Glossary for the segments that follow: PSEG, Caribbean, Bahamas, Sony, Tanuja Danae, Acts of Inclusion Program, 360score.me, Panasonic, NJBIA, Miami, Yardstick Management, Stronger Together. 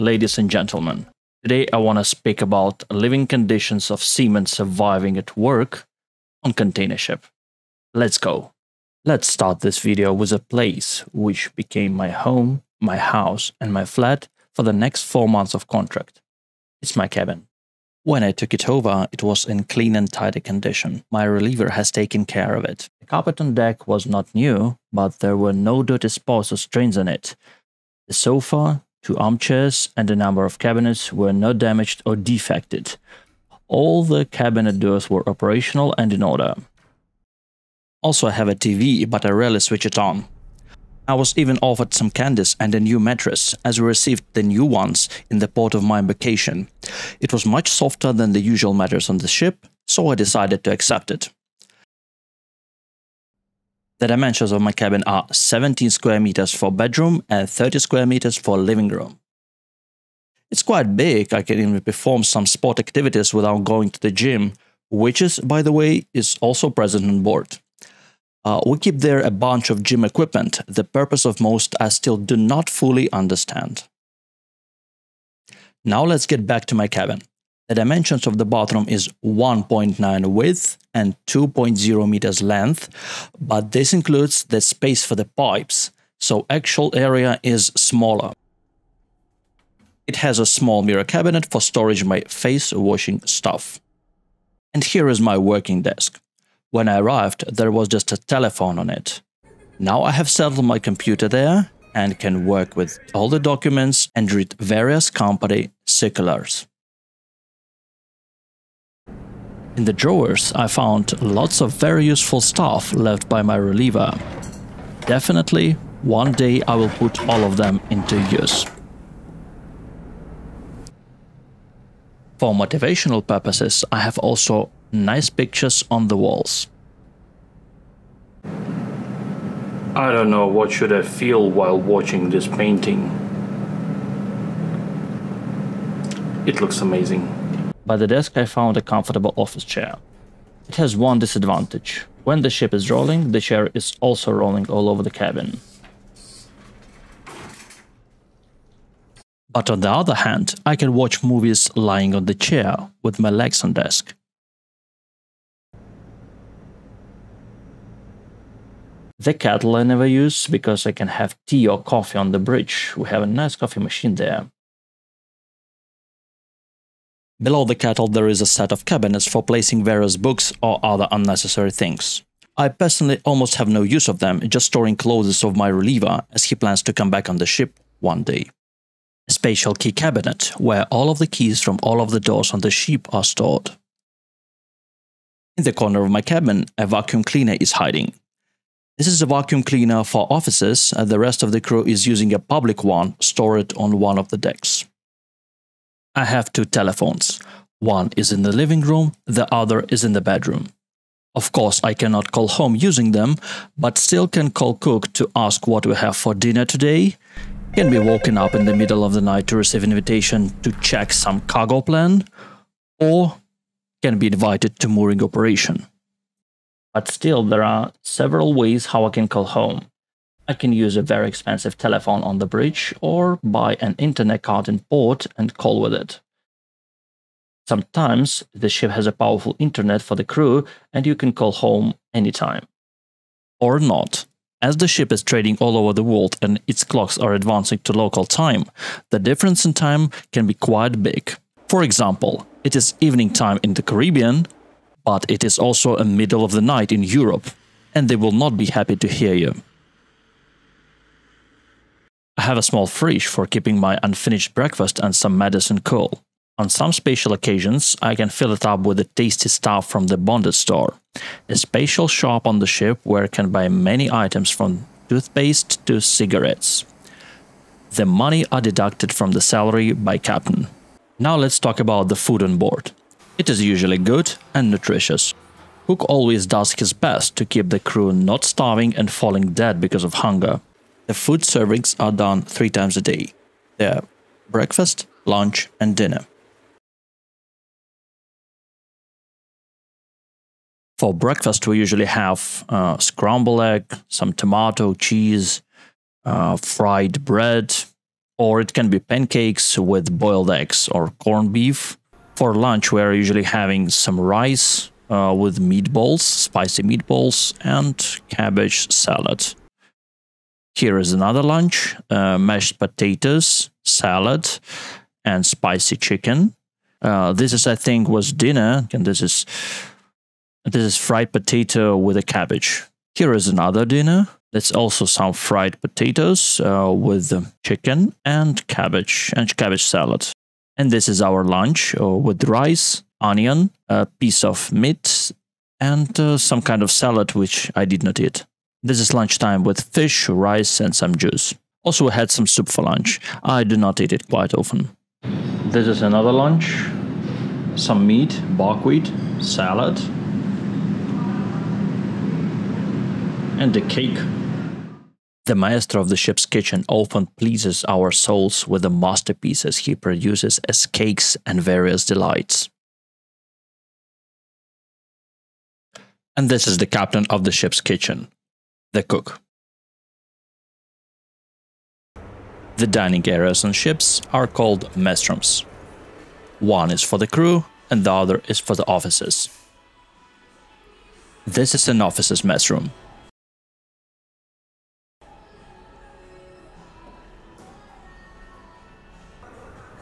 ladies and gentlemen. Today I want to speak about living conditions of seamen surviving at work on container ship. Let's go. Let's start this video with a place which became my home, my house and my flat for the next 4 months of contract. It's my cabin. When I took it over, it was in clean and tidy condition. My reliever has taken care of it. The carpet on deck was not new, but there were no dirty spots or stains on it. The sofa, 2 armchairs, and a number of cabinets were not damaged or defected. All the cabinet doors were operational and in order. Also, I have a TV, but I rarely switch it on. I was even offered some candies and a new mattress, as we received the new ones in the port of my vacation. It was much softer than the usual mattress on the ship, so I decided to accept it. The dimensions of my cabin are 17 square meters for bedroom and 30 square meters for living room. It's quite big, I can even perform some sport activities without going to the gym, which is, by the way, is also present on board. We keep there a bunch of gym equipment, the purpose of most I still do not fully understand. Now let's get back to my cabin. The dimensions of the bathroom is 1.9 width and 2.0 meters length, but this includes the space for the pipes, so actual area is smaller. It has a small mirror cabinet for storage my face washing stuff. And here is my working desk. When I arrived, there was just a telephone on it. Now I have settled my computer there and can work with all the documents and read various company circulars. In the drawers, I found lots of very useful stuff left by my reliever. Definitely, one day I will put all of them into use. For motivational purposes, I have also nice pictures on the walls. I don't know what should I feel while watching this painting. It looks amazing. By the desk I found a comfortable office chair. It has one disadvantage. When the ship is rolling, the chair is also rolling all over the cabin. But on the other hand, I can watch movies lying on the chair with my legs on desk. The kettle I never use because I can have tea or coffee on the bridge. We have a nice coffee machine there. Below the kettle there is a set of cabinets for placing various books or other unnecessary things. I personally almost have no use of them, just storing clothes of my reliever as he plans to come back on the ship one day. A special key cabinet where all of the keys from all of the doors on the ship are stored. In the corner of my cabin, a vacuum cleaner is hiding. This is a vacuum cleaner for offices, and the rest of the crew is using a public one, stored on one of the decks. I have 2 telephones. One is in the living room, the other is in the bedroom. Of course, I cannot call home using them, but still can call cook to ask what we have for dinner today, can be woken up in the middle of the night to receive an invitation to check some cargo plan, or can be invited to mooring operation. But still, there are several ways how I can call home. I can use a very expensive telephone on the bridge or buy an internet card in port and call with it. Sometimes the ship has a powerful internet for the crew and you can call home anytime. Or not. As the ship is trading all over the world and its clocks are advancing to local time, the difference in time can be quite big. For example, it is evening time in the Caribbean, but it is also a middle of the night in Europe, and they will not be happy to hear you. I have a small fridge for keeping my unfinished breakfast and some medicine cool. On some special occasions, I can fill it up with the tasty stuff from the bonded store, a special shop on the ship where I can buy many items from toothpaste to cigarettes. The money are deducted from the salary by captain. Now let's talk about the food on board. It is usually good and nutritious. Cook always does his best to keep the crew not starving and falling dead because of hunger. The food servings are done 3 times a day. They are breakfast, lunch and dinner. For breakfast we usually have scrambled egg, some tomato, cheese, fried bread, or it can be pancakes with boiled eggs or corned beef. For lunch, we are usually having some rice with meatballs, spicy meatballs, and cabbage salad. Here is another lunch, mashed potatoes, salad, and spicy chicken. This is, I think, was dinner, and this is fried potato with a cabbage. Here is another dinner. That's also some fried potatoes with chicken and cabbage salad. And this is our lunch with rice, onion, a piece of meat, and some kind of salad, which I did not eat. This is lunchtime with fish, rice, and some juice. Also, I had some soup for lunch. I do not eat it quite often. This is another lunch. Some meat, buckwheat, salad, and a cake. The master of the ship's kitchen often pleases our souls with the masterpieces he produces as cakes and various delights. And this is the captain of the ship's kitchen, the cook. The dining areas on ships are called mess rooms. One is for the crew and the other is for the officers. This is an officer's mess room.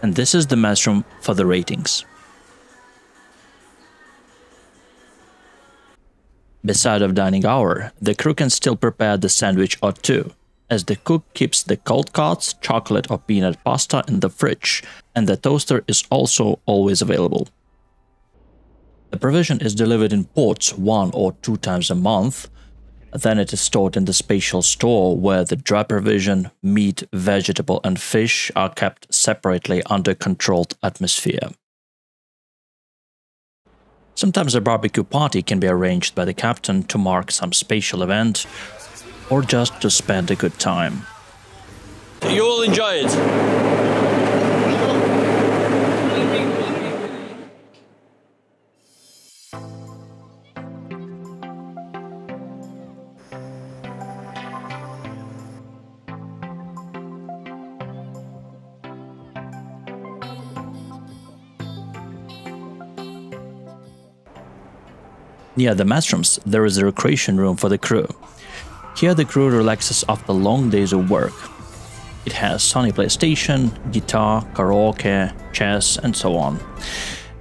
And this is the mess room for the ratings. Beside of dining hour, the crew can still prepare the sandwich or two, as the cook keeps the cold cuts, chocolate or peanut pasta in the fridge, and the toaster is also always available. The provision is delivered in ports 1 or 2 times a month, then it is stored in the special store where the dry provision, meat, vegetable and fish are kept separately under controlled atmosphere. Sometimes a barbecue party can be arranged by the captain to mark some special event or just to spend a good time. You will enjoy it. Near the mess rooms, there is a recreation room for the crew. Here the crew relaxes after long days of work. It has Sony PlayStation, guitar, karaoke, chess and so on.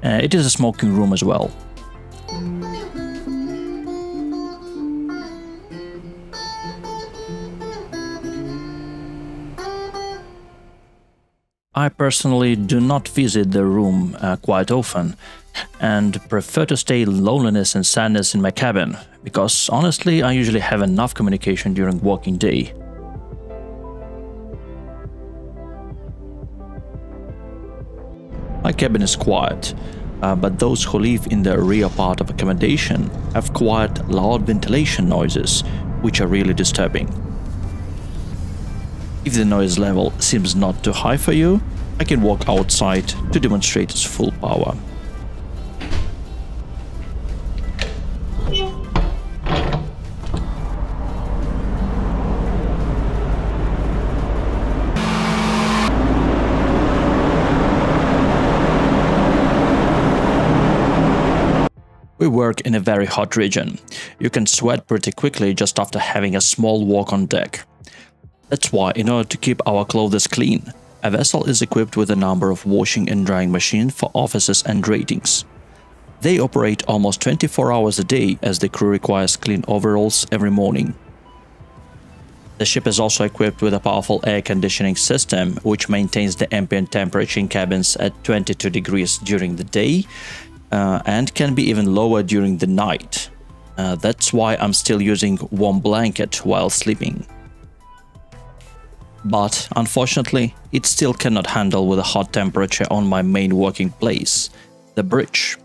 It is a smoking room as well. I personally do not visit the room quite often, and prefer to stay loneliness and sadness in my cabin, because honestly I usually have enough communication during working day. My cabin is quiet, but those who live in the rear part of accommodation have quite loud ventilation noises, which are really disturbing. If the noise level seems not too high for you, I can walk outside to demonstrate its full power. We work in a very hot region. You can sweat pretty quickly just after having a small walk on deck. That's why, in order to keep our clothes clean, a vessel is equipped with a number of washing and drying machines for officers and ratings. They operate almost 24 hours a day, as the crew requires clean overalls every morning. The ship is also equipped with a powerful air conditioning system, which maintains the ambient temperature in cabins at 22 degrees during the day, and can be even lower during the night. That's why I'm still using warm blanket while sleeping. But unfortunately, it still cannot handle with a hot temperature on my main working place, the bridge,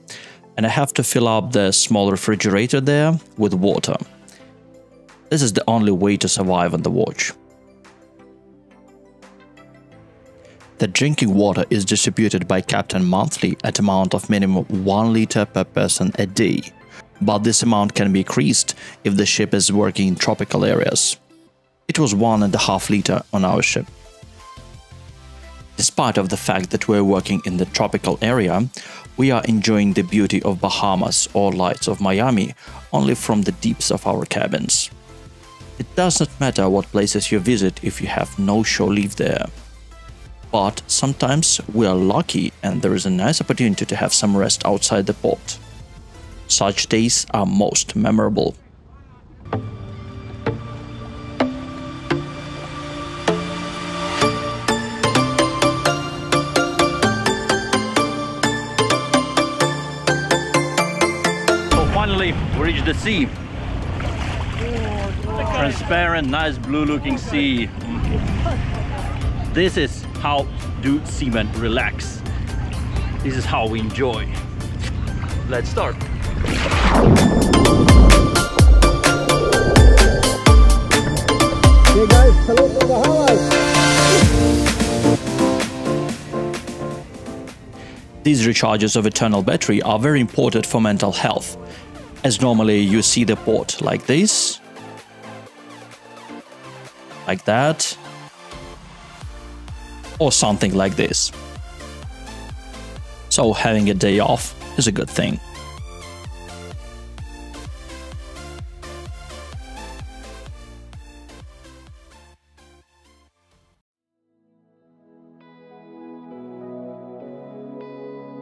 and I have to fill up the small refrigerator there with water. This is the only way to survive on the watch. The drinking water is distributed by captain monthly at amount of minimum 1 liter per person a day, but this amount can be increased if the ship is working in tropical areas. It was 1.5 liter on our ship. Despite of the fact that we're working in the tropical area, we are enjoying the beauty of Bahamas or lights of Miami only from the deeps of our cabins. It does not matter what places you visit if you have no shore leave there. But sometimes we are lucky and there is a nice opportunity to have some rest outside the port. Such days are most memorable. Finally, we reached the sea. Transparent, nice blue-looking sea. This is how do seamen relax. This is how we enjoy. Let's start. Hey guys, hello from Bahamas. These recharges of eternal battery are very important for mental health, as normally you see the port like this, like that, or something like this. So having a day off is a good thing.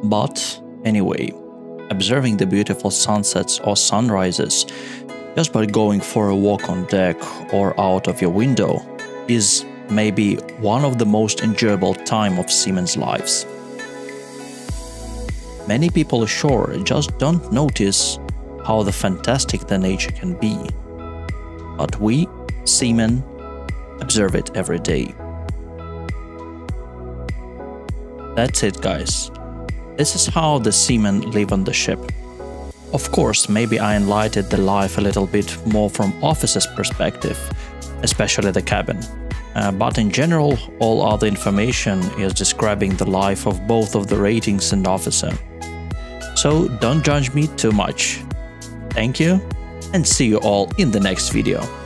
But anyway, observing the beautiful sunsets or sunrises just by going for a walk on deck or out of your window is maybe one of the most enjoyable time of seamen's lives. Many people ashore just don't notice how the fantastic the nature can be, but we, seamen, observe it every day. That's it, guys. This is how the seamen live on the ship. Of course, maybe I enlightened the life a little bit more from officer's perspective, especially the cabin. But in general, all other information is describing the life of both of the ratings and officer. So don't judge me too much. Thank you, and see you all in the next video.